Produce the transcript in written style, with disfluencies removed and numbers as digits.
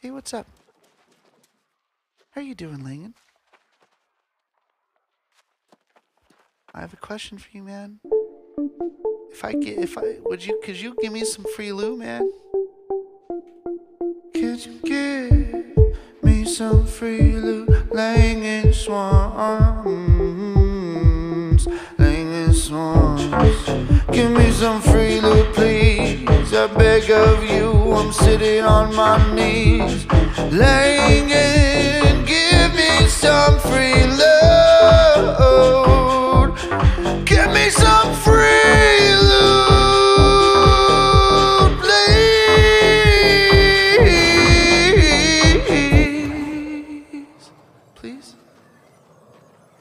Hey, what's up? How are you doing, Langan? I have a question for you, man. Could you give me some free loot, man? Could you give me some free loot? Langan Swans, Langan Swans. Give me some free loot, please, I beg of you, I'm sitting on my knees. Langan, give me some free loot.